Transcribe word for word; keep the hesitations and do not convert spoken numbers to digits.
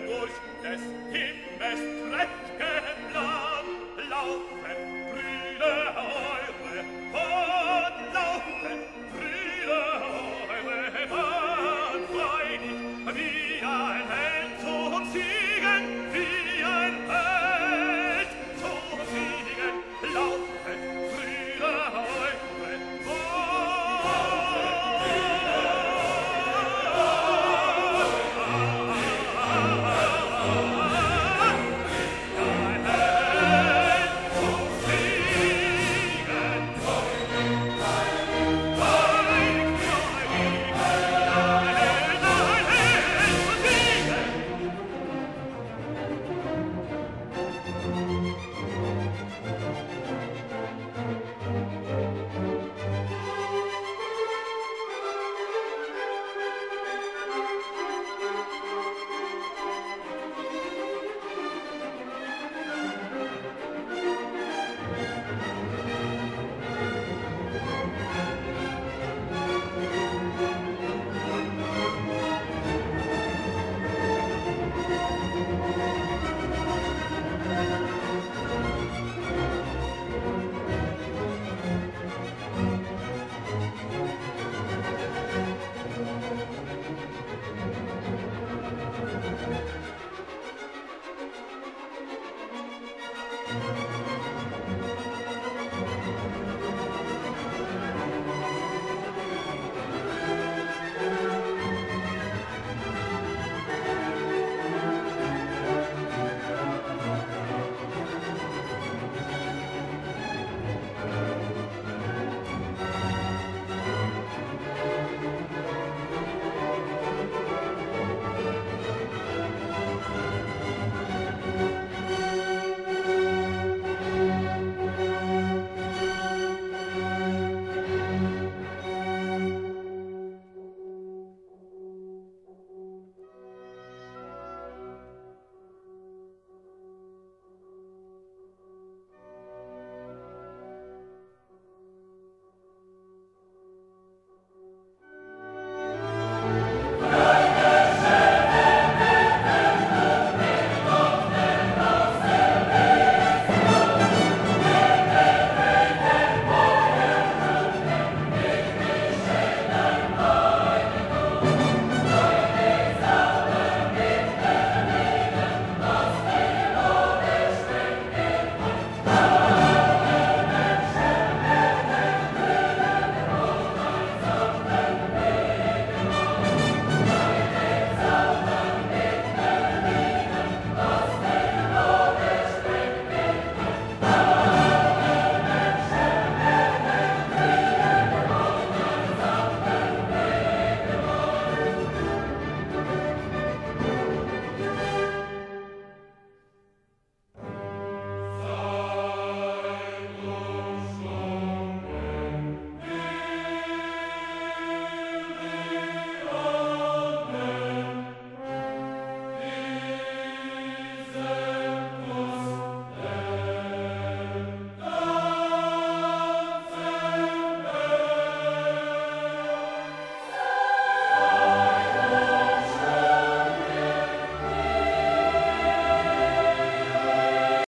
durch des Himmels Trächtenland laufen.